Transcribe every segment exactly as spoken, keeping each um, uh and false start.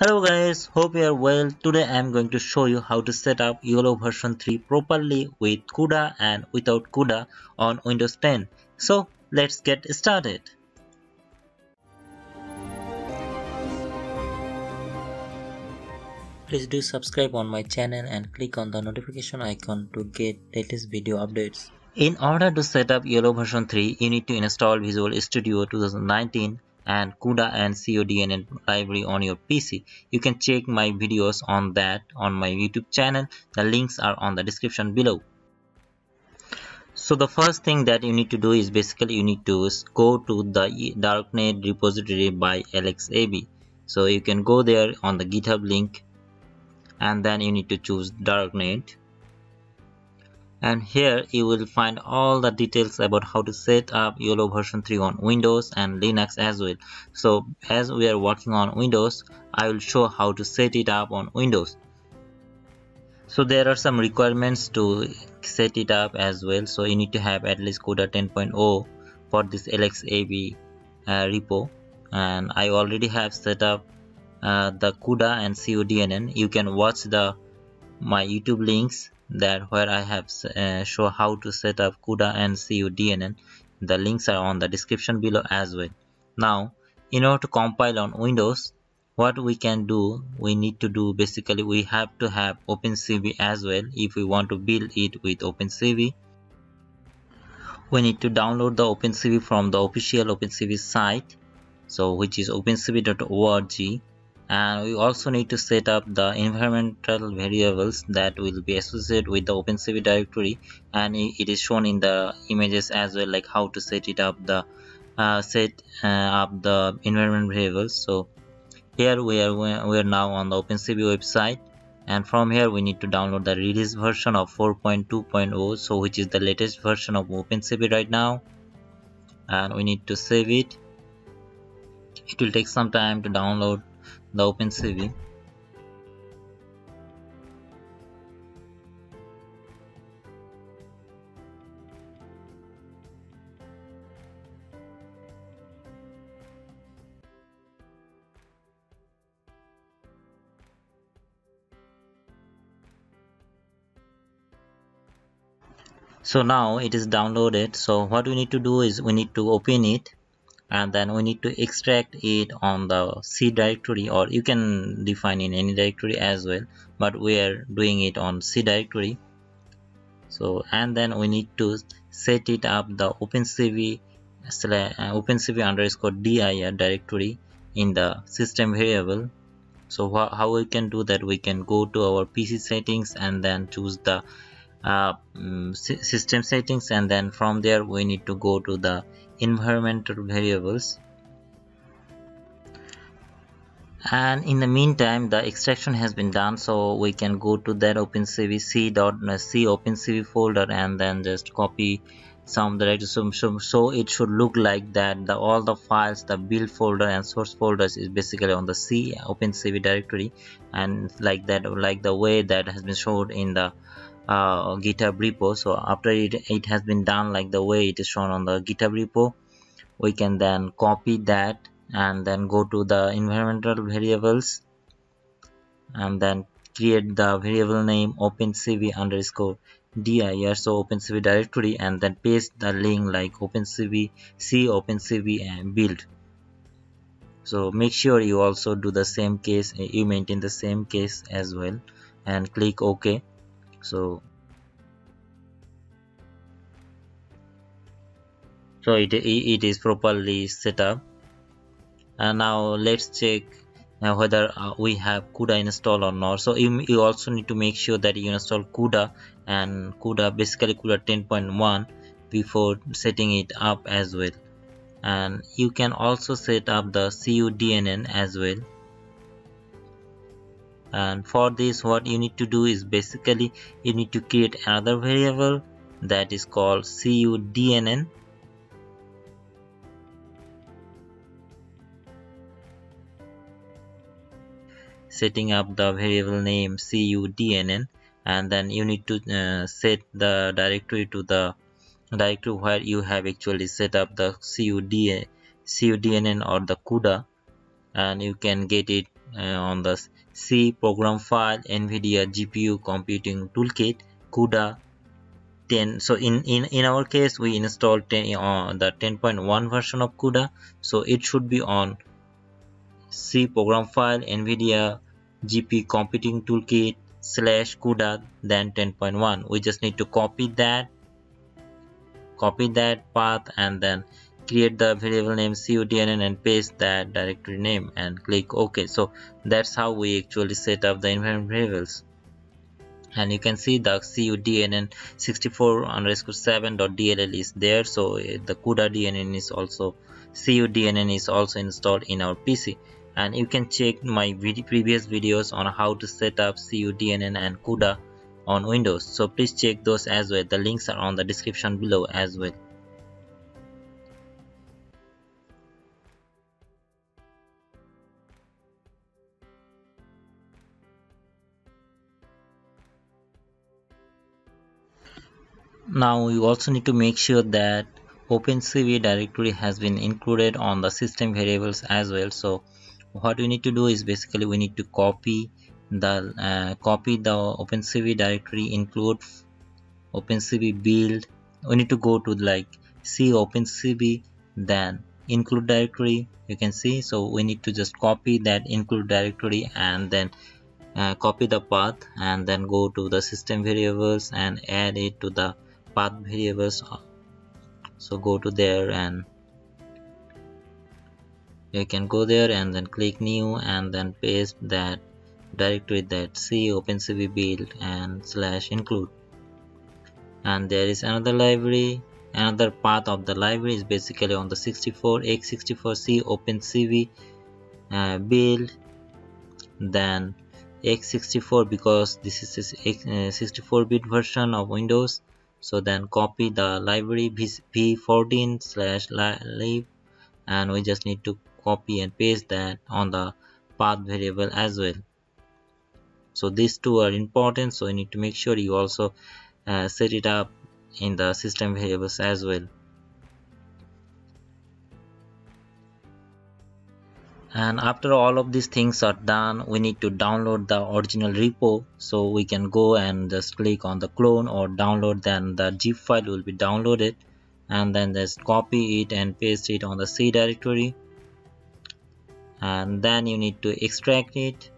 Hello guys, hope you are well. Today I am going to show you how to set up YOLO version three properly with CUDA and without CUDA on Windows ten. So let's get started. Please do subscribe on my channel and click on the notification icon to get latest video updates. In order to set up YOLO version three, you need to install Visual Studio twenty nineteen and CUDA and C U D N N library on your P C. You can check my videos on that on my YouTube channel. The links are on the description below. So the first thing that you need to do is basically you need to go to the Darknet repository by AlexeyAB. So you can go there on the GitHub link and then you need to choose Darknet. And here you will find all the details about how to set up YOLO version three on Windows and Linux as well. So as we are working on Windows, I will show how to set it up on Windows. So there are some requirements to set it up as well. So you need to have at least CUDA ten point oh for this AlexeyAB uh, repo, and I already have set up uh, the CUDA and C U D N N. You can watch the my YouTube links that where I have uh, show how to set up CUDA and C U D N N. The links are on the description below as well. Now, in order to compile on Windows, what we can do, we need to do basically we have to have OpenCV as well. If we want to build it with OpenCV, we need to download the OpenCV from the official OpenCV site, so which is open C V dot org. And we also need to set up the environmental variables that will be associated with the OpenCV directory, and it is shown in the images as well, like how to set it up the uh, set uh, up the environment variables. So here we are we are now on the OpenCV website, and from here we need to download the release version of four point two point oh, so which is the latest version of OpenCV right now, and we need to save it. It will take some time to download the OpenCV. So now it is downloaded. So what we need to do is we need to open it, and then we need to extract it on the C directory, or you can define in any directory as well, but we are doing it on C directory. So and then we need to set it up the opencv opencv underscore dir directory in the system variable. So how we can do that, we can go to our P C settings and then choose the uh, system settings, and then from there we need to go to the environmental variables, and in the meantime the extraction has been done, so we can go to that opencv c dot c opencv folder and then just copy some directory, so, so, so it should look like that the all the files, the build folder and source folders is basically on the c opencv directory, and like that, like the way that has been showed in the Uh, GitHub repo. So after it, it has been done like the way it is shown on the GitHub repo, we can then copy that and then go to the environmental variables and then create the variable name opencv underscore dir, so opencv directory, and then paste the link like opencv c opencv and build. So make sure you also do the same case, you maintain the same case as well, and click OK. So, so it, it is properly set up, and now let's check now whether uh, we have CUDA installed or not. So you, you also need to make sure that you install CUDA and CUDA, basically CUDA ten point one, before setting it up as well. And you can also set up the C U D N N as well. And for this, what you need to do is basically you need to create another variable that is called C U D N N, setting up the variable name C U D N N, and then you need to uh, set the directory to the directory where you have actually set up the C U D N N or the CUDA, and you can get it on the C program file, NVIDIA G P U computing toolkit, CUDA ten. So in in in our case we installed ten, uh, the ten point one version of CUDA, so it should be on C program file, NVIDIA G P U computing toolkit slash CUDA, then ten point one. We just need to copy that copy that path and then create the variable name C U D N N and paste that directory name and click OK. So that's how we actually set up the environment variables. And you can see the C U D N N sixty-four underscore seven dot D L L is there, so the CUDA D N N is also C U D N N is also installed in our P C. And you can check my video, previous videos on how to set up C U D N N and CUDA on Windows, so please check those as well. The links are on the description below as well. Now you also need to make sure that OpenCV directory has been included on the system variables as well. So what we need to do is basically we need to copy the uh, copy the OpenCV directory, include OpenCV build. We need to go to like C OpenCV, then include directory. You can see, so we need to just copy that include directory and then uh, copy the path and then go to the system variables and add it to the path variables. So go to there and you can go there and then click new and then paste that directory, that C OpenCV build and slash include. And there is another library, another path of the library is basically on the sixty-four x sixty-four C OpenCV uh, build, then x sixty-four because this is sixty-four bit version of Windows. So then copy the library v fourteen slash lib and we just need to copy and paste that on the path variable as well. So these two are important, so you need to make sure you also uh, set it up in the system variables as well. And after all of these things are done, we need to download the original repo, so we can go and just click on the clone or download, then the zip file will be downloaded and then just copy it and paste it on the C directory, and then you need to extract it.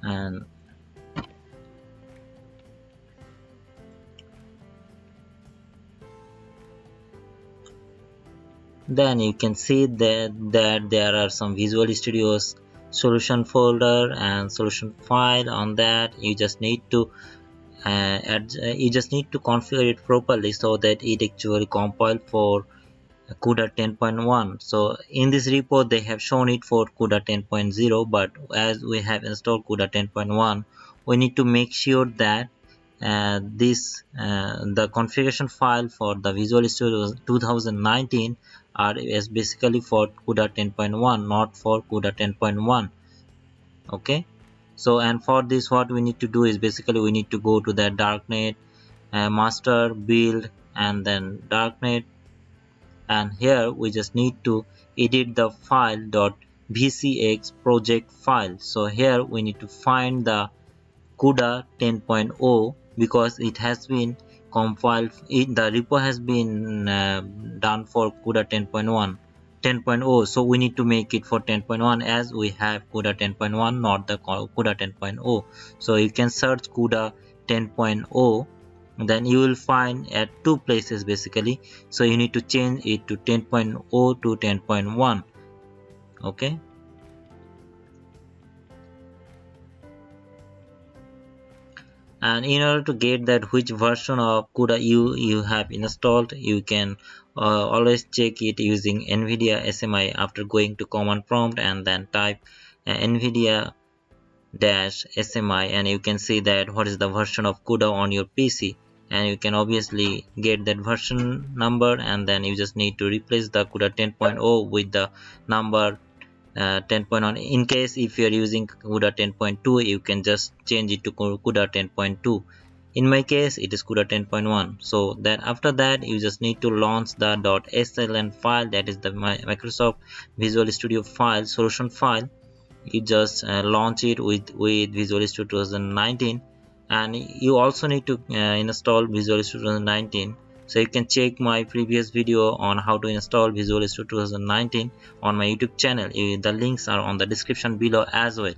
And then you can see that, that there are some Visual Studio's solution folder and solution file on that. You just need to uh, add, uh, you just need to configure it properly so that it actually compiled for CUDA ten point one. So in this repo they have shown it for CUDA ten point zero, but as we have installed CUDA ten point one, we need to make sure that uh, this uh, the configuration file for the Visual Studio twenty nineteen are is basically for CUDA ten point one, not for CUDA ten point one. Okay, so and for this what we need to do is basically we need to go to the Darknet uh, master build and then Darknet, and here we just need to edit the file .vcx project file. So here we need to find the CUDA ten point zero because it has been compiled, it, the repo has been uh, done for CUDA ten point one ten point zero, so we need to make it for ten point one as we have CUDA ten point one, not the CUDA ten point zero. So you can search CUDA ten point zero, then you will find at two places basically, so you need to change it to ten point zero to ten point one. Okay, and in order to get that which version of CUDA you you have installed, you can uh, always check it using NVIDIA S M I after going to command prompt and then type uh, NVIDIA dash S M I, and you can see that what is the version of CUDA on your P C, and you can obviously get that version number, and then you just need to replace the CUDA ten point zero with the number uh, ten point one. In case if you are using CUDA ten point two, you can just change it to CUDA ten point two In my case it is CUDA ten point one. So then after that you just need to launch the .sln file, that is the Microsoft Visual Studio file, solution file. You just uh, launch it with, with Visual Studio twenty nineteen, and you also need to uh, install Visual Studio twenty nineteen. So you can check my previous video on how to install Visual Studio twenty nineteen on my YouTube channel. The links are on the description below as well.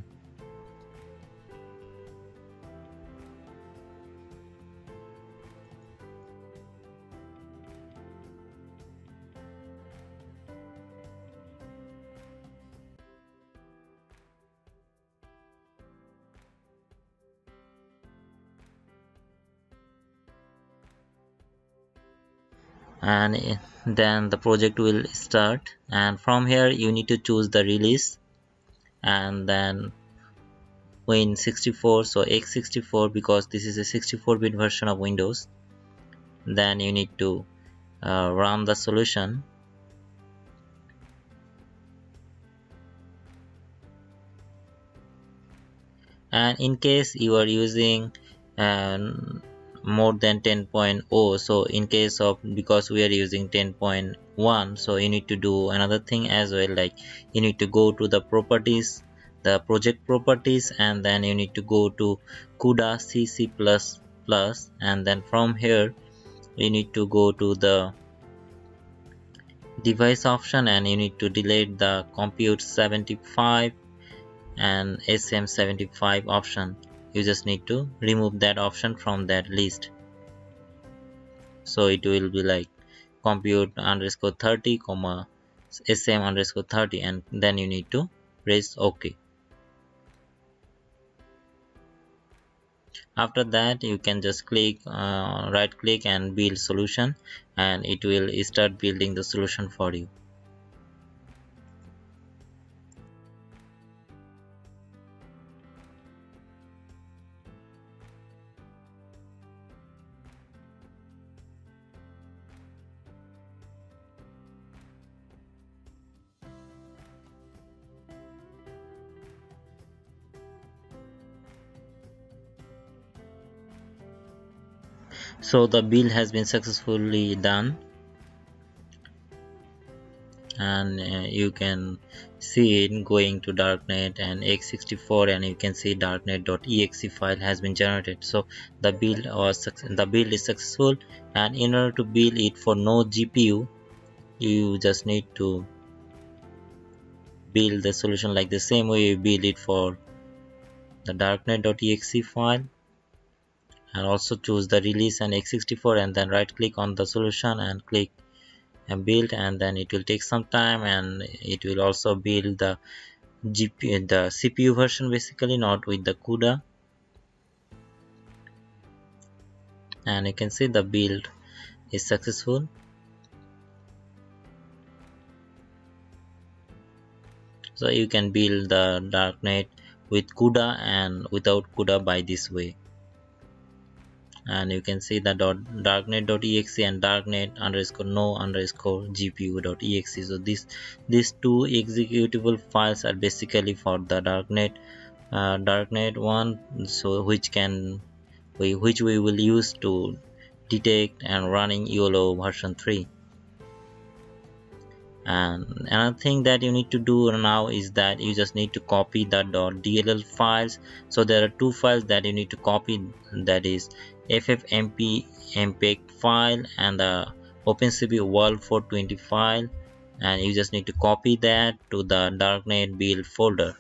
And then the project will start, and from here you need to choose the release and then Win sixty-four, so x sixty-four, because this is a sixty-four bit version of Windows. Then you need to uh, run the solution. And in case you are using um, more than ten point zero, so in case of, because we are using ten point one, so you need to do another thing as well, like you need to go to the properties, the project properties, and then you need to go to CUDA C C plus plus, and then from here you need to go to the device option and you need to delete the compute seventy-five and S M seventy-five option. You just need to remove that option from that list. So it will be like compute underscore thirty comma S M underscore thirty, and then you need to press OK. After that you can just click uh, right click and build solution, and it will start building the solution for you. So the build has been successfully done, and uh, you can see it going to Darknet and x sixty-four, and you can see darknet.exe file has been generated. So the build was the build is successful, and in order to build it for no G P U, you just need to build the solution like the same way you build it for the darknet.exe file. And also choose the release and x sixty-four, and then right click on the solution and click and build, and then it will take some time, and it will also build the G P U, the C P U version, basically not with the CUDA. And you can see the build is successful. So you can build the Darknet with CUDA and without CUDA by this way. And you can see the darknet.exe and darknet underscore no underscore gpu.exe. So this these two executable files are basically for the darknet uh, darknet one, so which can we which we will use to detect and running YOLO version three. And another thing that you need to do now is that you just need to copy the .dll files. So there are two files that you need to copy, that is ffmpeg mpeg file and the opencv world four twenty file, and you just need to copy that to the darknet build folder,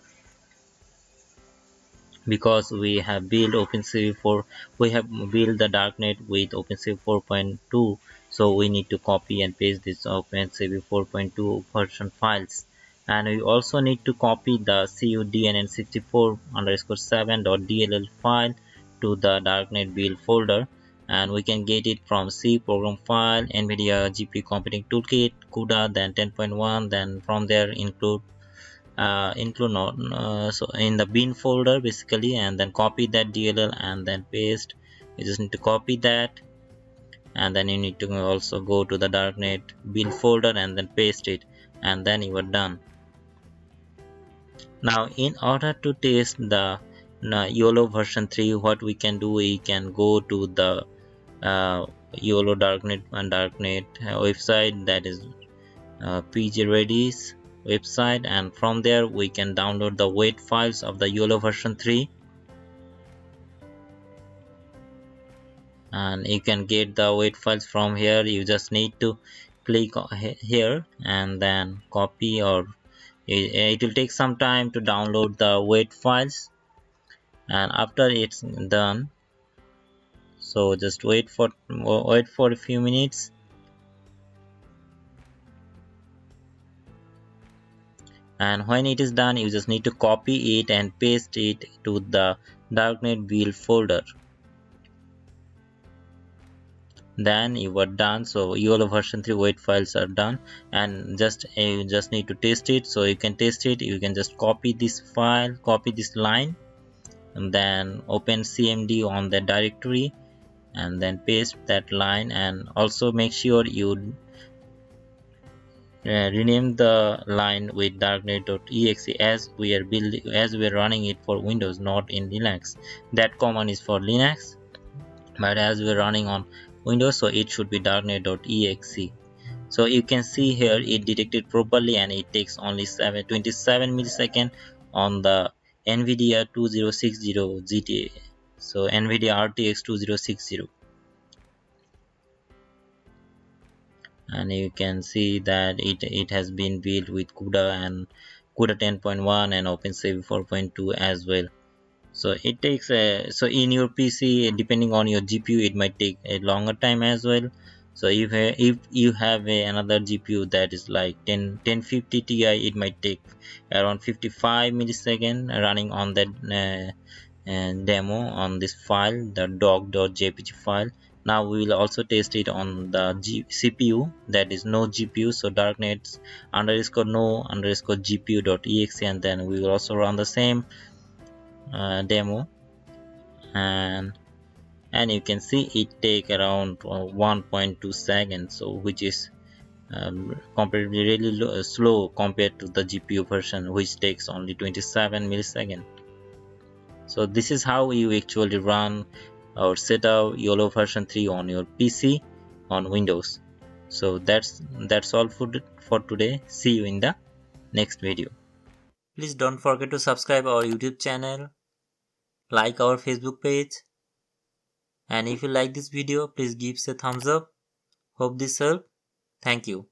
because we have built opencv for we have built the darknet with opencv four point two, so we need to copy and paste this opencv four point two version files. And we also need to copy the C U D N N sixty-four underscore seven dot D L L file to the darknet build folder, and we can get it from C program file, NVIDIA G P U computing toolkit, CUDA, then ten point one, then from there include uh, include not uh, so in the bin folder basically, and then copy that D L L and then paste. You just need to copy that, and then you need to also go to the darknet build folder and then paste it, and then you are done. Now in order to test the now YOLO version three, what we can do, we can go to the uh, YOLO Darknet and Darknet website, that is uh, P G Ready's website, and from there we can download the weight files of the YOLO version three, and you can get the weight files from here. You just need to click here and then copy, or it will take some time to download the weight files, and after it's done, so just wait for wait for a few minutes, and when it is done you just need to copy it and paste it to the Darknet build folder. Then you are done. So YOLO version three weight files are done, and just you just need to test it. So you can test it, you can just copy this file, copy this line, and then open C M D on the directory and then paste that line, and also make sure you Uh, rename the line with darknet.exe, as we are building, as we are running it for Windows, not in Linux. That command is for Linux, but as we are running on Windows, so it should be darknet.exe. So you can see here it detected properly, and it takes only seven, twenty-seven milliseconds on the NVIDIA twenty sixty G T A, so NVIDIA R T X twenty sixty. And you can see that it, it has been built with CUDA and CUDA ten point one and OpenCV four point two as well. So it takes a, so in your P C, depending on your G P U, it might take a longer time as well. So if if you have a, another G P U that is like ten fifty Ti, it might take around fifty-five milliseconds running on that uh, uh, demo on this file, the doc.jpg file. Now we will also test it on the G CPU, that is no G P U, so darknet underscore no underscore gpu.exe, and then we will also run the same uh, demo, and and you can see it take around one point two seconds, so which is um, comparatively really low, uh, slow compared to the G P U version, which takes only twenty-seven milliseconds. So this is how you actually run or set up YOLO version three on your P C on Windows. So that's that's all for for today. See you in the next video. Please don't forget to subscribe our YouTube channel, like our Facebook page, and if you like this video, please give us a thumbs up. Hope this helped. Thank you.